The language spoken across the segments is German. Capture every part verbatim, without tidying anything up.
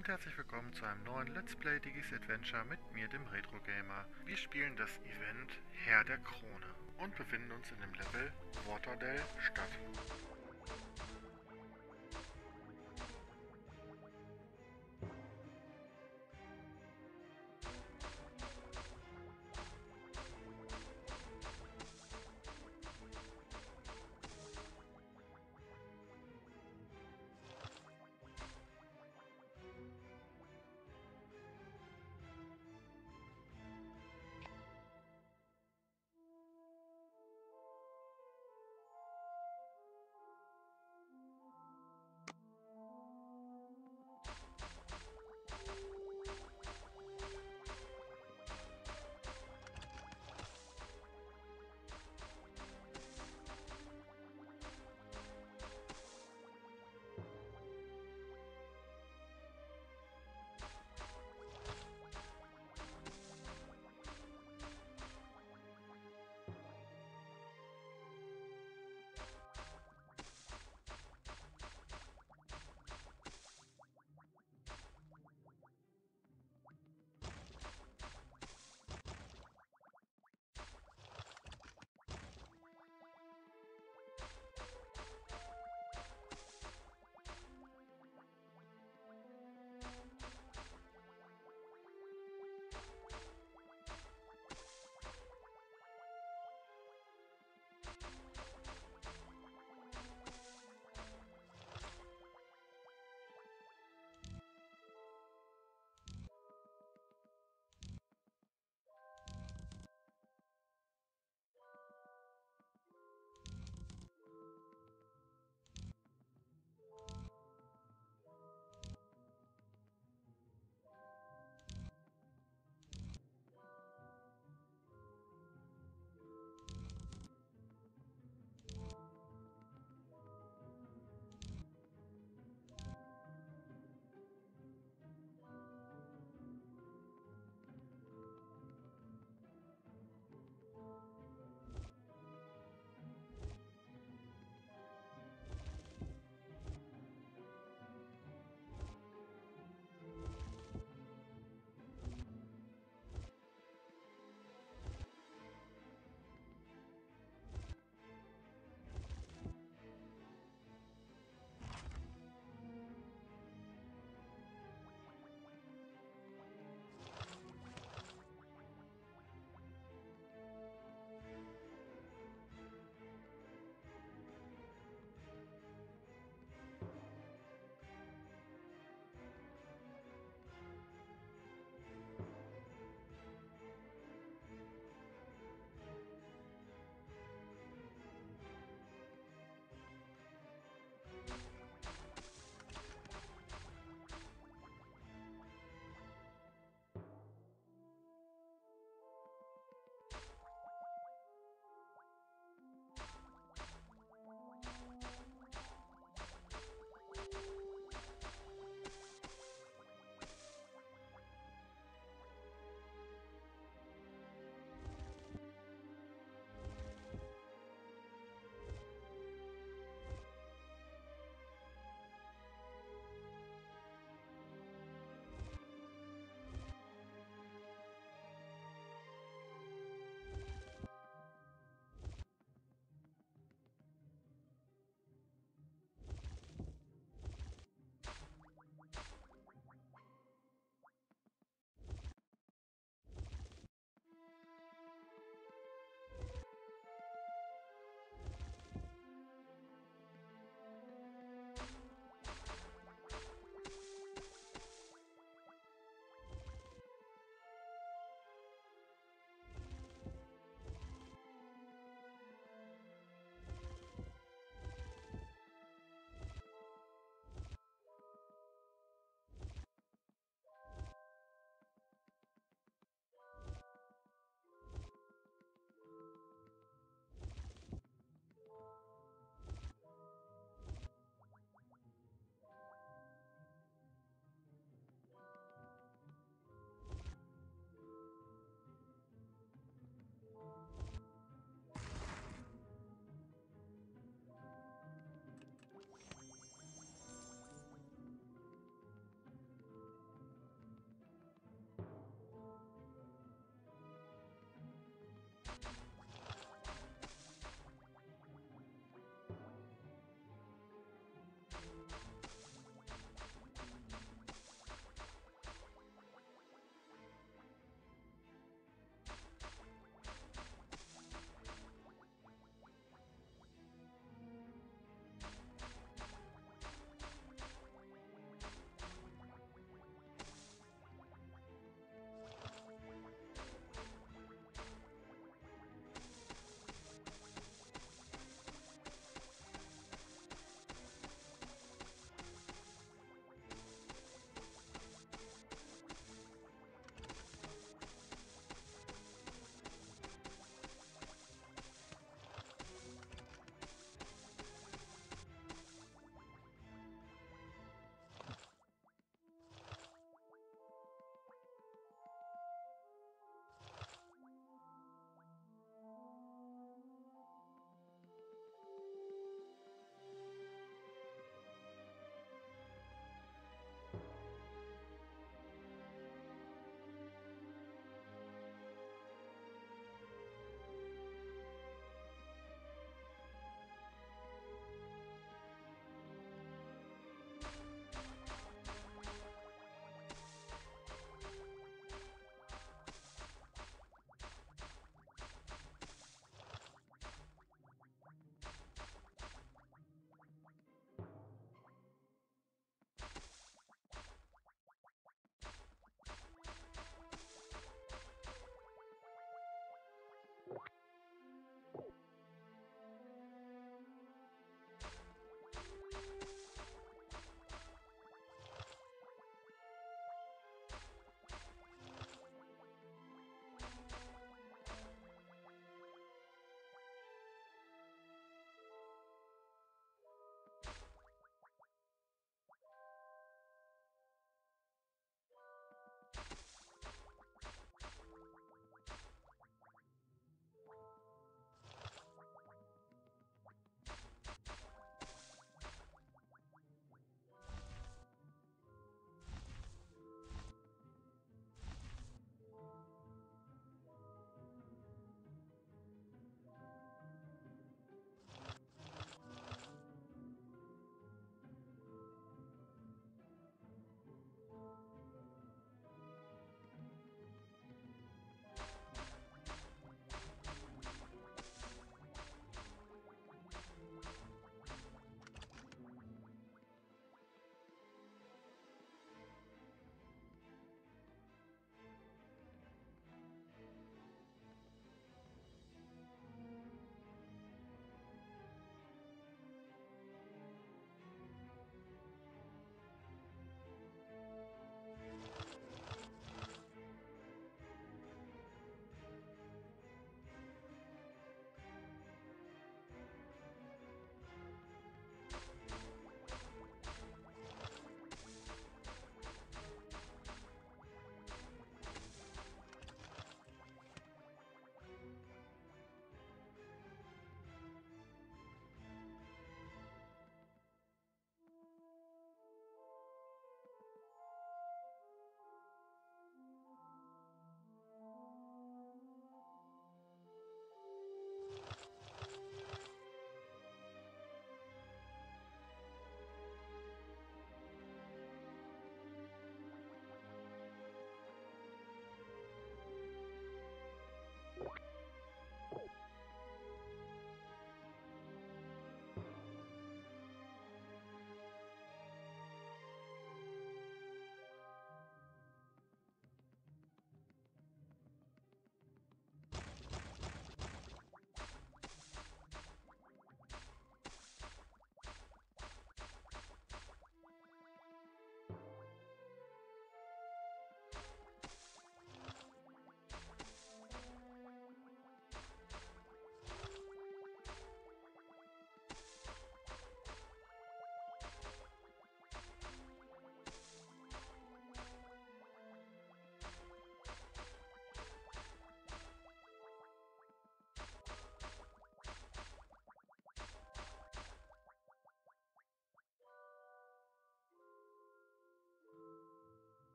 und herzlich willkommen zu einem neuen Let's Play Diggy's Adventure mit mir, dem Retro Gamer. Wir spielen das Event Herr der Krone und befinden uns in dem Level Waterdell Stadt.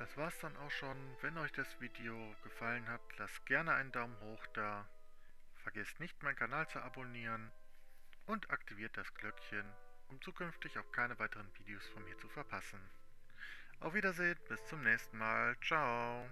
das war's dann auch schon. Wenn euch das Video gefallen hat, lasst gerne einen Daumen hoch da. Vergesst nicht, meinen Kanal zu abonnieren und aktiviert das Glöckchen, um zukünftig auch keine weiteren Videos von mir zu verpassen. Auf Wiedersehen, bis zum nächsten Mal. Ciao.